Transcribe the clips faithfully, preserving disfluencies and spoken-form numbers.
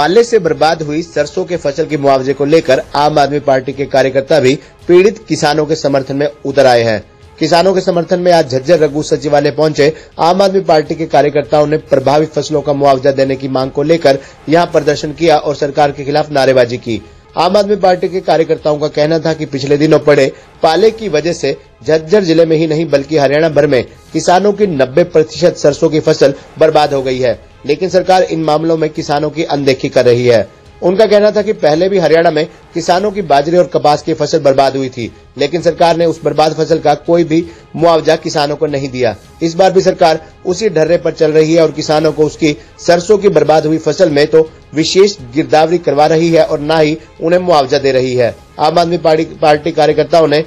पाले से बर्बाद हुई सरसों के फसल के मुआवजे को लेकर आम आदमी पार्टी के कार्यकर्ता भी पीड़ित किसानों के समर्थन में उतर आए हैं। किसानों के समर्थन में आज झज्जर रघु सचिवालय पहुंचे आम आदमी पार्टी के कार्यकर्ताओं ने प्रभावित फसलों का मुआवजा देने की मांग को लेकर यहां प्रदर्शन किया और सरकार के खिलाफ नारेबाजी की। आम आदमी पार्टी के कार्यकर्ताओं का कहना था कि पिछले दिनों पड़े पाले की वजह से झज्जर जिले में ही नहीं बल्कि हरियाणा भर में किसानों की नब्बे प्रतिशत सरसों की फसल बर्बाद हो गई है, लेकिन सरकार इन मामलों में किसानों की अनदेखी कर रही है। उनका कहना था कि पहले भी हरियाणा में किसानों की बाजरे और कपास की फसल बर्बाद हुई थी, लेकिन सरकार ने उस बर्बाद फसल का कोई भी मुआवजा किसानों को नहीं दिया। इस बार भी सरकार उसी ढर्रे पर चल रही है और किसानों को उसकी सरसों की बर्बाद हुई फसल में तो विशेष गिरदावरी करवा रही है और न ही उन्हें मुआवजा दे रही है। आम आदमी पार्टी कार्यकर्ताओं ने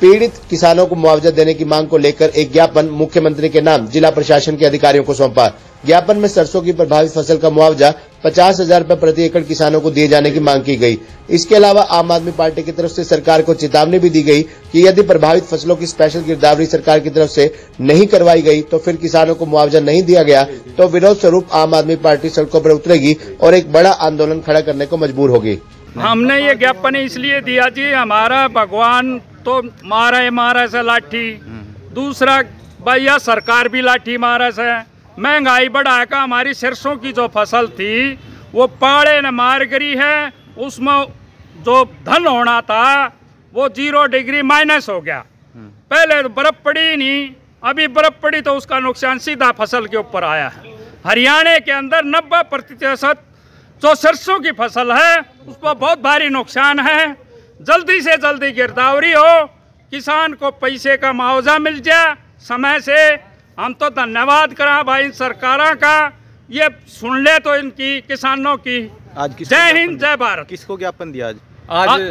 पीड़ित किसानों को मुआवजा देने की मांग को लेकर एक ज्ञापन मुख्यमंत्री के नाम जिला प्रशासन के अधिकारियों को सौंपा। ज्ञापन में सरसों की प्रभावित फसल का मुआवजा पचास हजार रूपए प्रति एकड़ किसानों को दिए जाने की मांग की गई। इसके अलावा आम आदमी पार्टी की तरफ से सरकार को चेतावनी भी दी गई कि यदि प्रभावित फसलों की स्पेशल गिरदावरी सरकार की तरफ से नहीं करवाई गई तो फिर किसानों को मुआवजा नहीं दिया गया तो विरोध स्वरूप आम आदमी पार्टी सड़कों पर उतरेगी और एक बड़ा आंदोलन खड़ा करने को मजबूर होगी। हमने ये ज्ञापन इसलिए दिया जी, हमारा भगवान तो मारा है मारा से लाठी, दूसरा भैया सरकार भी लाठी मारा से महंगाई बढ़ा का हमारी सरसों की जो फसल थी वो पाड़े ने मार गई है। उसमें जो धन होना था वो जीरो डिग्री माइनस हो गया। पहले तो बर्फ पड़ी नहीं, अभी बर्फ पड़ी तो उसका नुकसान सीधा फसल के ऊपर आया है। हरियाणा के अंदर नब्बे प्रतिशत जो सरसों की फसल है उस पर बहुत भारी नुकसान है। जल्दी से जल्दी गिरदावरी हो, किसान को पैसे का मुआवजा मिल जाए समय से। हम तो धन्यवाद करा भाई इन सरकारों का, ये सुन ले तो इनकी किसानों की। आज जय हिंद जय भारत। किसको ज्ञापन दिया आज? आज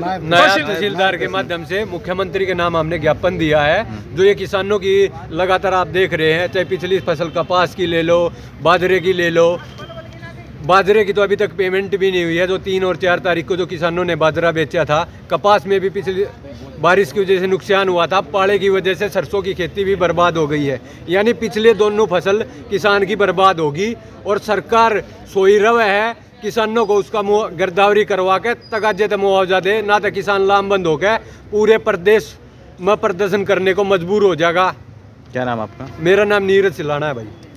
नया तहसीलदार के माध्यम से मुख्यमंत्री के नाम हमने ज्ञापन दिया है। जो ये किसानों की लगातार आप देख रहे हैं, चाहे पिछली फसल कपास की ले लो, बाजरे की ले लो, बाजरे की तो अभी तक पेमेंट भी नहीं हुई है। जो तीन और चार तारीख को जो किसानों ने बाजरा बेचा था, कपास में भी पिछली बारिश की वजह से नुकसान हुआ था, पाले की वजह से सरसों की खेती भी बर्बाद हो गई है। यानी पिछले दोनों फसल किसान की बर्बाद होगी और सरकार सोईरव है किसानों को उसका गिरदावरी करवा के तगाजे तक मुआवजा दे, ना तो किसान लामबंद होकर पूरे प्रदेश में प्रदर्शन करने को मजबूर हो जाएगा। क्या नाम आपका? मेरा नाम नीरज सिलाना है भाई।